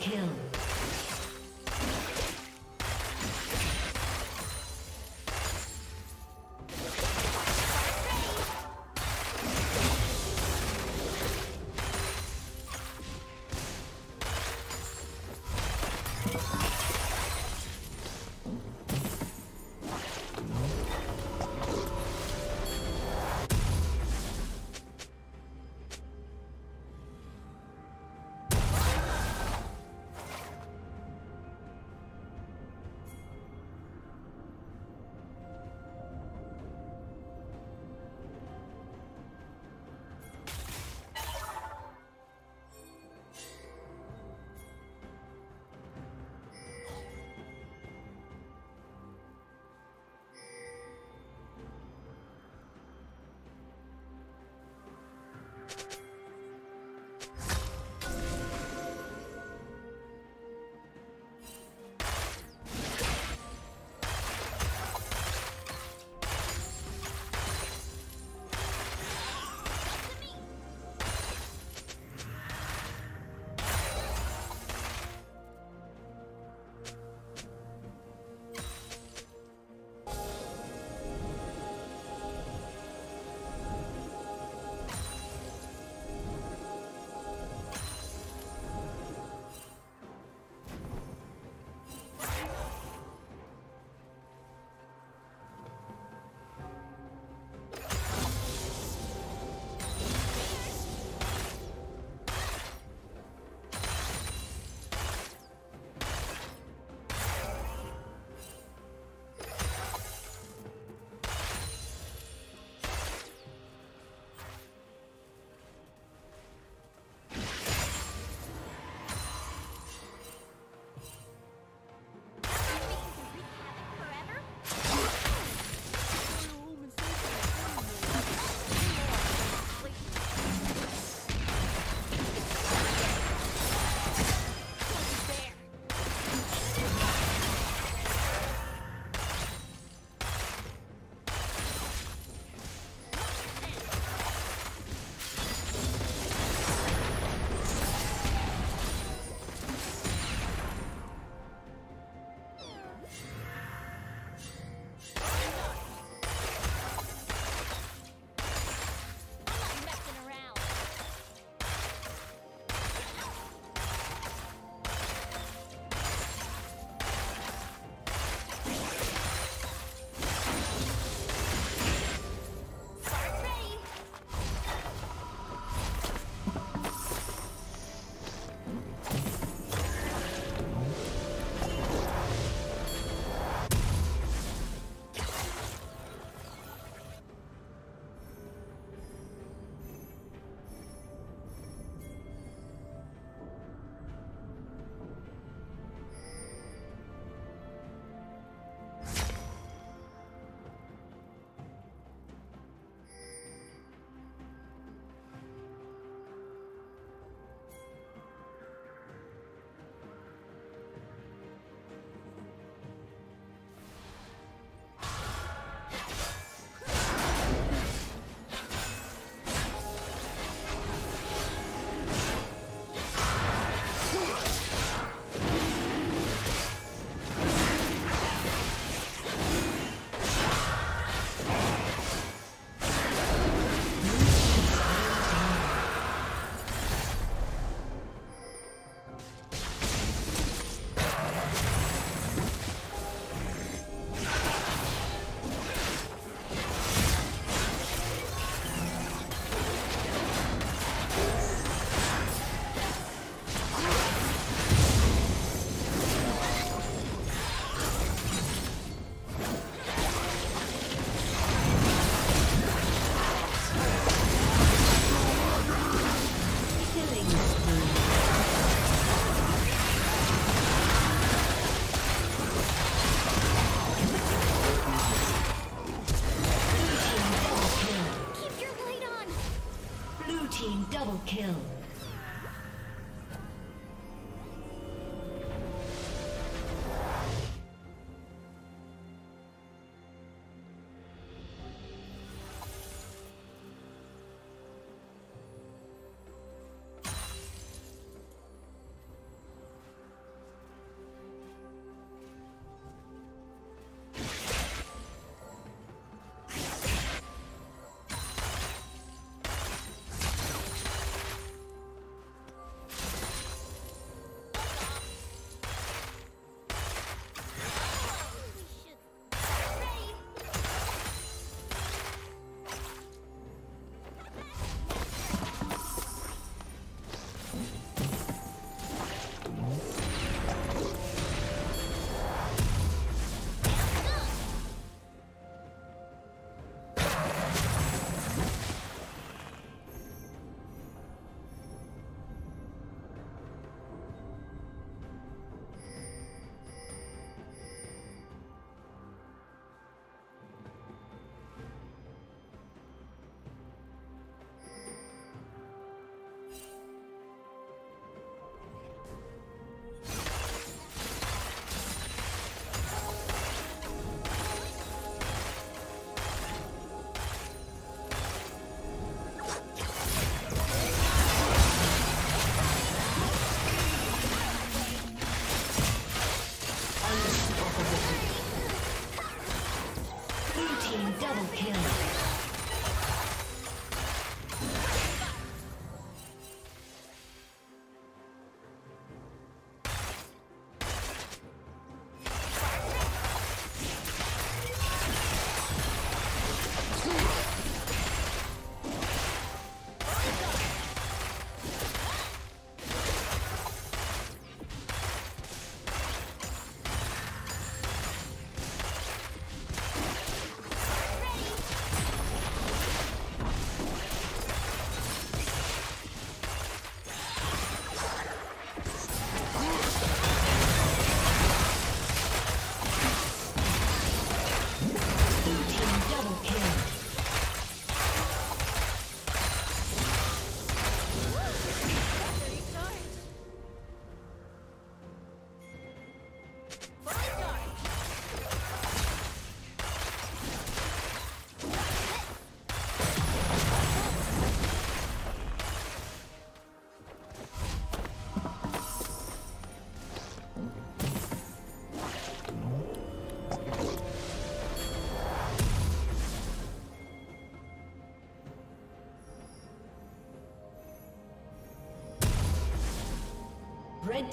kill. Red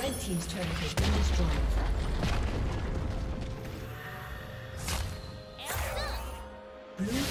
Red team's turret has been destroyed. Blue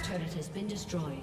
team turret has been destroyed.